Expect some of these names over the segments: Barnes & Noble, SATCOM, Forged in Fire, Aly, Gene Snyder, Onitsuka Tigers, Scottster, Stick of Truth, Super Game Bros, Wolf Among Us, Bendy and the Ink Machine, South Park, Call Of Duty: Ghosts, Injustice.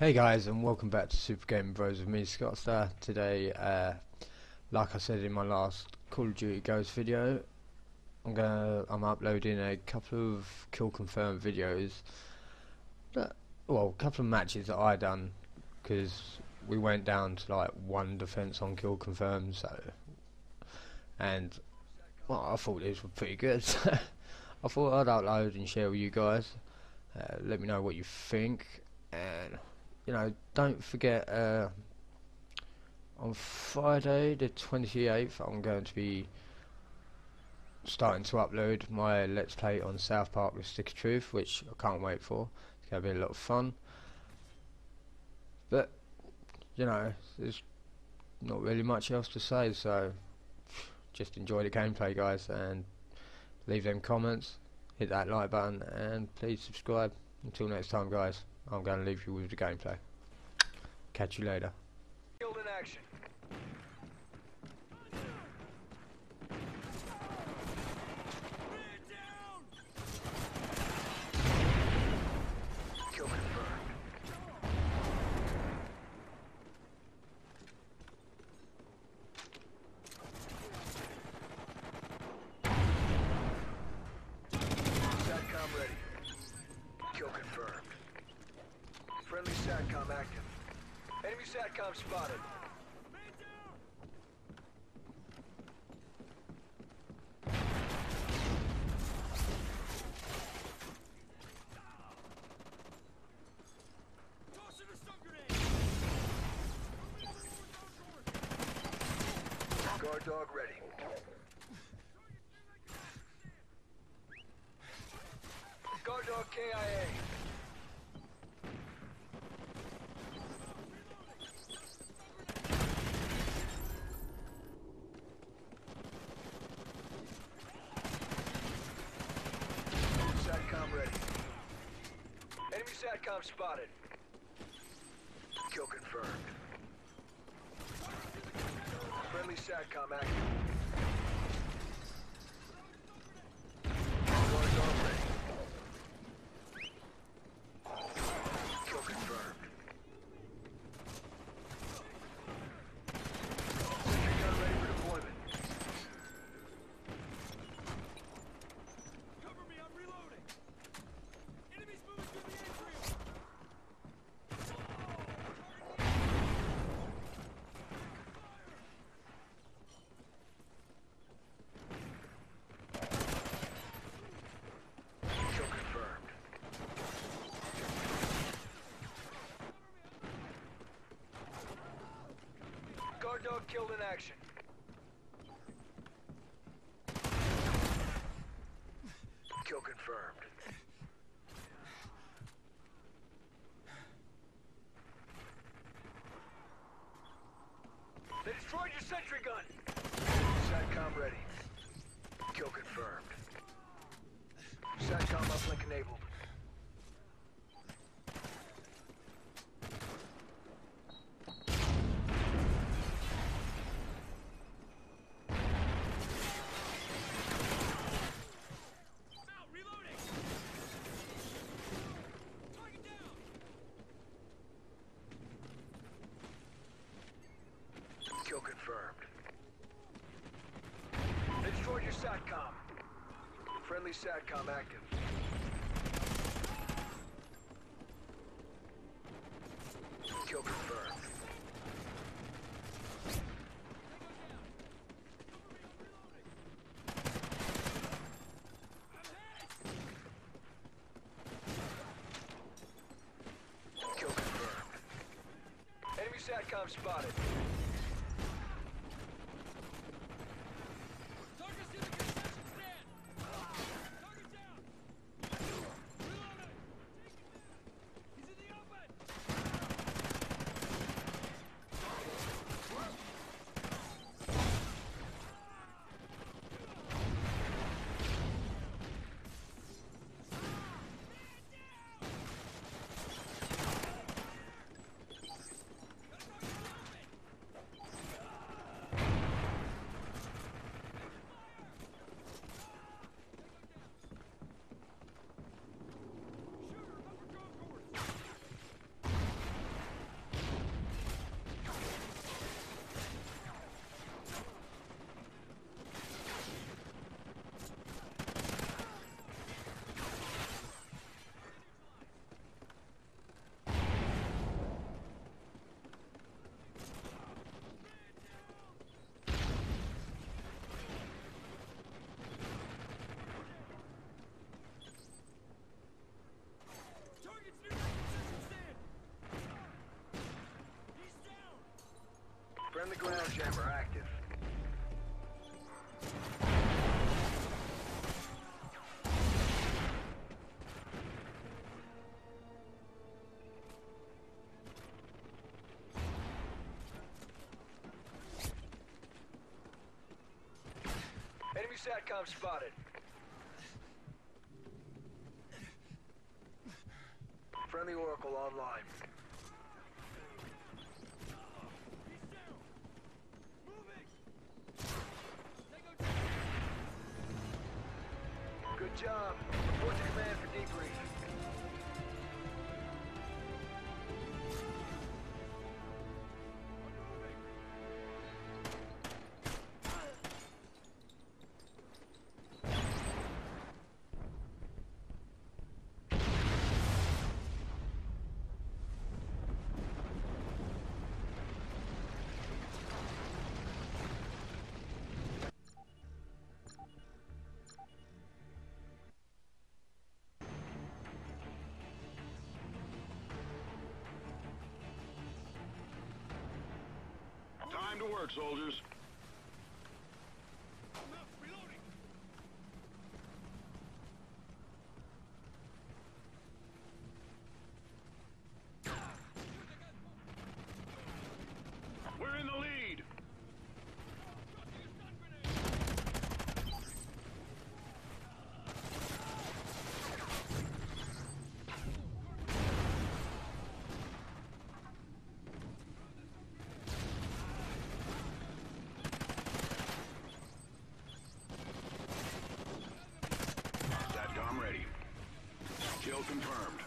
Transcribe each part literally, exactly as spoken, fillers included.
Hey guys, and welcome back to Super Game Bros with me, Scottster. Today, uh, like I said in my last Call of Duty Ghosts video, I'm gonna I'm uploading a couple of kill confirmed videos. That, well, a couple of matches that I done because we went down to like one defense on kill confirmed. So, and well, I thought these were pretty good. So I thought I'd upload and share with you guys. Uh, let me know what you think and. You know, don't forget uh, on Friday the twenty-eighth I'm going to be starting to upload my Let's Play on South Park with Stick of Truth, which I can't wait for. It's going to be a lot of fun, but you know, there's not really much else to say, so just enjoy the gameplay guys, and leave them comments, hit that like button and please subscribe. Until next time guys, I'm going to leave you with the gameplay. Catch you later. Killed in action. Kill confirmed. SATCOM ready. Kill confirmed. Friendly SATCOM active. Enemy SATCOM spotted. Guard dog ready. Guard dog K I A. SATCOM spotted. Kill confirmed. Friendly SATCOM active. Guards on ready. Kill confirmed. Sentry gun ready for deployment. Cover me, I'm reloading. Enemies moving through the air. Guard dog killed in action. Kill confirmed. They destroyed your sentry gun. SATCOM ready. Kill confirmed. SATCOM uplink enabled. Confirmed. They destroyed your SATCOM. Friendly SATCOM active. Kill confirmed. Kill confirmed. Enemy SATCOM spotted. ground jammer active. Enemy SATCOM spotted. Friendly Oracle online. Good job. Report to command for debrief. Time to work, soldiers. We're in the lead. SATCOM ready. Kill confirmed.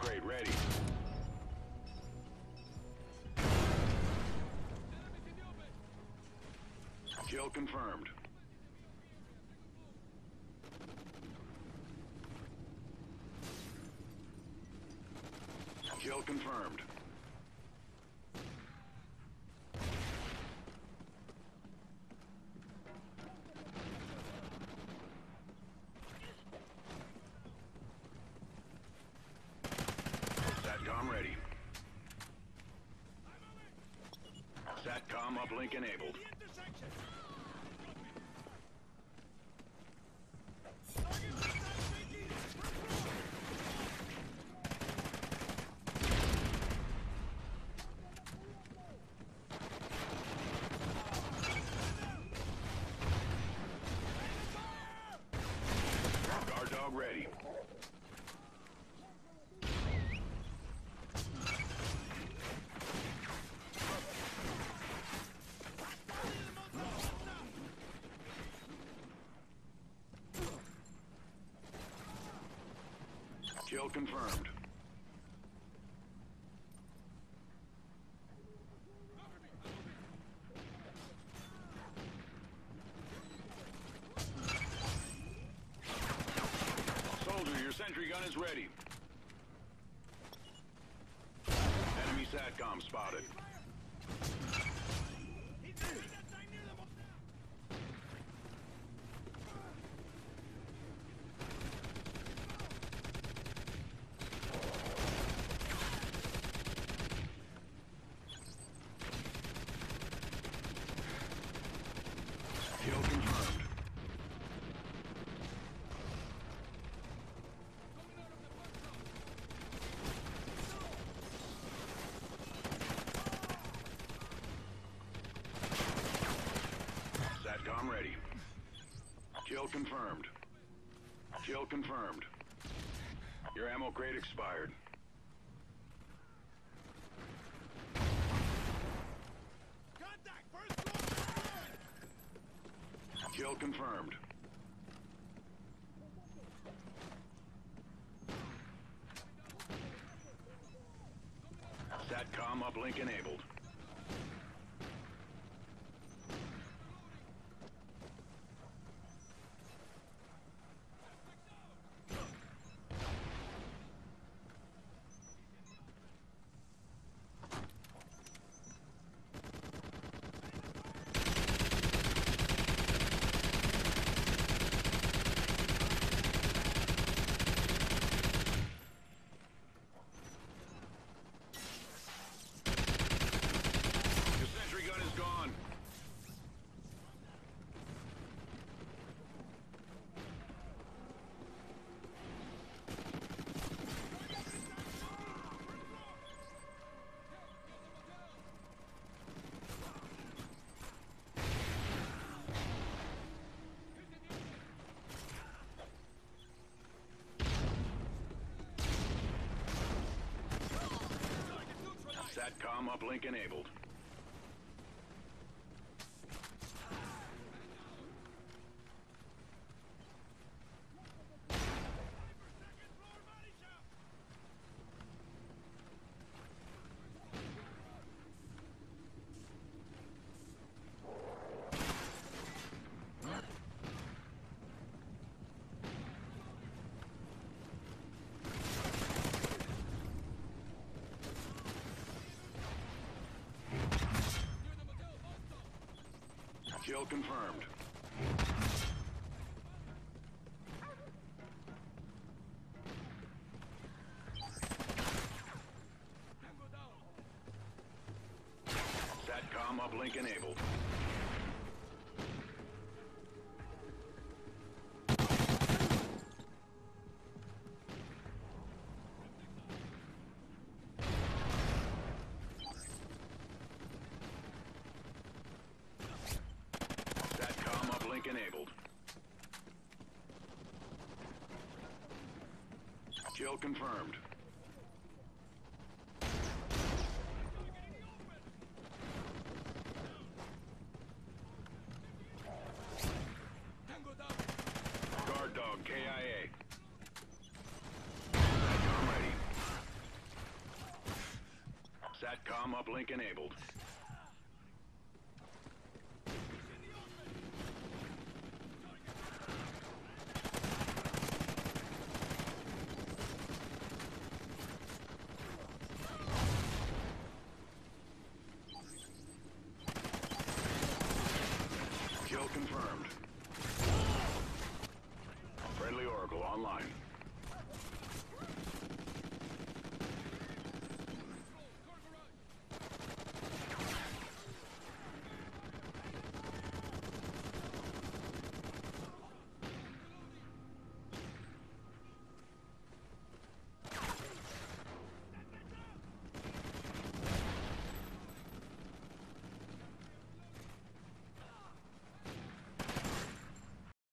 Great, ready. Kill confirmed. Kill confirmed. SATCOM ready. SATCOM uplink enabled. Guard dog ready. Kill confirmed. Soldier, your sentry gun is ready. Enemy SATCOM spotted. Kill confirmed. SATCOM ready. Kill confirmed. Kill confirmed. Your ammo crate expired. Kill confirmed. SATCOM uplink enabled. SATCOM uplink enabled. Kill confirmed. SATCOM uplink enabled. Enabled. Kill confirmed. Guard dog K I A. SATCOM ready. SATCOM uplink enabled.